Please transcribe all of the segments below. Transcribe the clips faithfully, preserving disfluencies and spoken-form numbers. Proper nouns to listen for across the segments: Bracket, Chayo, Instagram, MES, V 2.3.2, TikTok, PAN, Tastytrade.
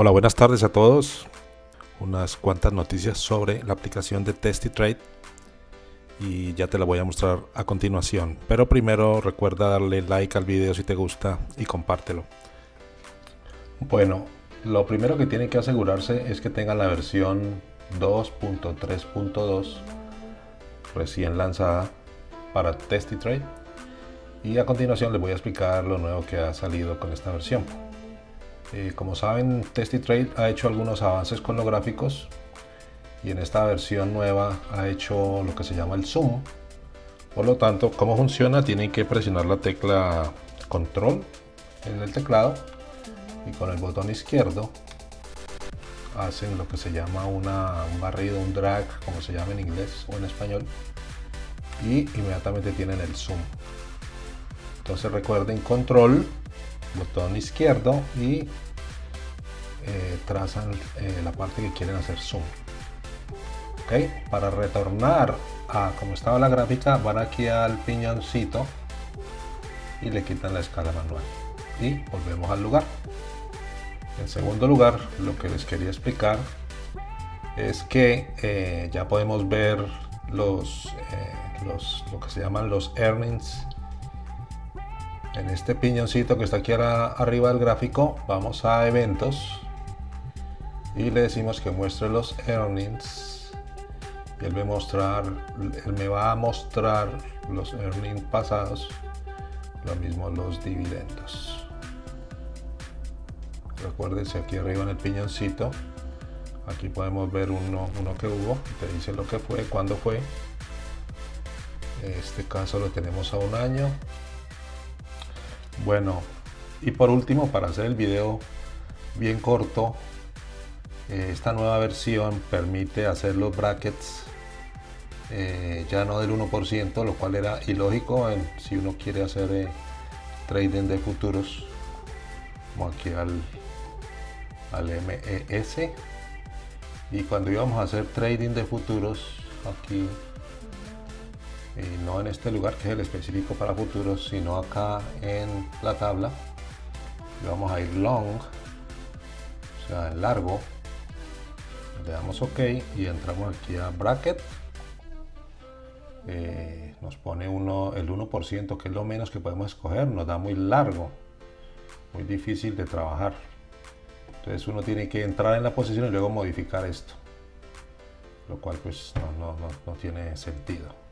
Hola, buenas tardes a todos. Unas cuantas noticias sobre la aplicación de Tastytrade y ya te la voy a mostrar a continuación. Pero primero recuerda darle like al video si te gusta y compártelo. Bueno, lo primero que tienen que asegurarse es que tengan la versión dos punto tres punto dos recién lanzada para Tastytrade. Y a continuación les voy a explicar lo nuevo que ha salido con esta versión. Eh, como saben, Tastytrade ha hecho algunos avances con los gráficos y en esta versión nueva ha hecho lo que se llama el zoom. Por lo tanto, ¿cómo funciona? Tienen que presionar la tecla control en el teclado y con el botón izquierdo hacen lo que se llama una, un barrido, un drag, como se llama en inglés o en español, y inmediatamente tienen el zoom. Entonces recuerden, control, botón izquierdo y eh, trazan eh, la parte que quieren hacer zoom. Ok, para retornar a como estaba la gráfica van aquí al piñoncito y le quitan la escala manual y volvemos al lugar. En segundo lugar, lo que les quería explicar es que eh, ya podemos ver los, eh, los lo que se llaman los earnings. En este piñoncito que está aquí arriba del gráfico, vamos a eventos y le decimos que muestre los earnings. Y él me, mostrar, él me va a mostrar los earnings pasados, lo mismo los dividendos. Recuérdense, aquí arriba en el piñoncito, aquí podemos ver uno, uno que hubo, te dice lo que fue, cuándo fue. En este caso lo tenemos a un año. Bueno, y por último, para hacer el video bien corto, eh, esta nueva versión permite hacer los brackets eh, ya no del uno por ciento, lo cual era ilógico en, si uno quiere hacer eh, trading de futuros, como aquí al, al M E S. Y cuando íbamos a hacer trading de futuros, aquí y no en este lugar que es el específico para futuros, sino acá en la tabla, le vamos a ir long, o sea en largo, le damos ok y entramos aquí a bracket. Eh, nos pone uno, el uno por ciento, que es lo menos que podemos escoger, nos da muy largo, muy difícil de trabajar. Entonces uno tiene que entrar en la posición y luego modificar esto, lo cual pues no, no, no, no tiene sentido.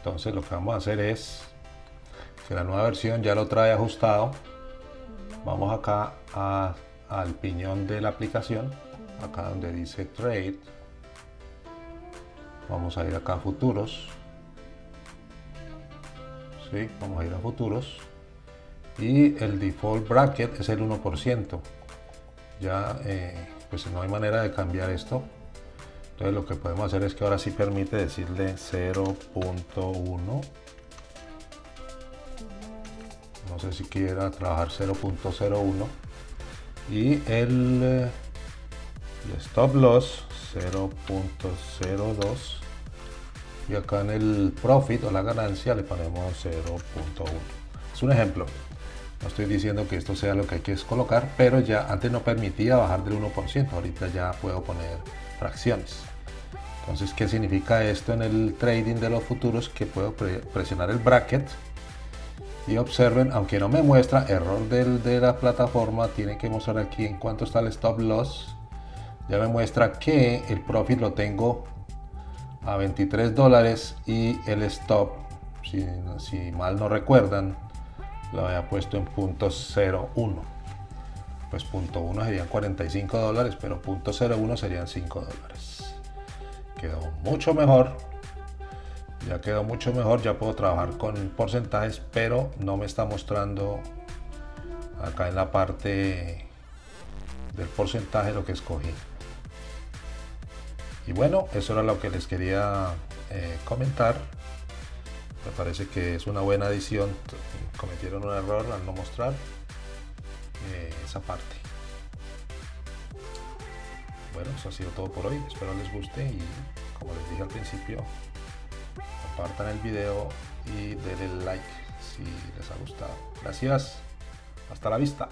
Entonces lo que vamos a hacer es que la nueva versión ya lo trae ajustado. Vamos acá a, al piñón de la aplicación, acá donde dice Trade. Vamos a ir acá a Futuros. Sí, vamos a ir a Futuros. Y el default bracket es el uno por ciento. Ya eh, pues no hay manera de cambiar esto. Entonces lo que podemos hacer es que ahora sí permite decirle cero punto uno. No sé si quiera trabajar cero punto cero uno. Y el, el stop loss cero punto cero dos. Y acá en el profit o la ganancia le ponemos cero punto uno. Es un ejemplo. No estoy diciendo que esto sea lo que hay que colocar, pero ya antes no permitía bajar del uno por ciento. Ahorita ya puedo poner fracciones. Entonces, ¿qué significa esto en el trading de los futuros? Que puedo pre presionar el bracket y observen, aunque no me muestra, error del, de la plataforma, tiene que mostrar aquí en cuánto está el stop loss. Ya me muestra que el profit lo tengo a veintitrés dólares y el stop, si, si mal no recuerdan, lo había puesto en punto cero uno. Pues punto uno serían cuarenta y cinco dólares, pero punto cero uno serían cinco dólares. Quedó mucho mejor, ya quedó mucho mejor, ya puedo trabajar con porcentajes, pero no me está mostrando acá en la parte del porcentaje lo que escogí. Y bueno, eso era lo que les quería eh, comentar. Me parece que es una buena adición, cometieron un error al no mostrar esa parte. Bueno, eso ha sido todo por hoy, espero les guste y como les dije al principio, compartan el video y denle like si les ha gustado. Gracias, hasta la vista.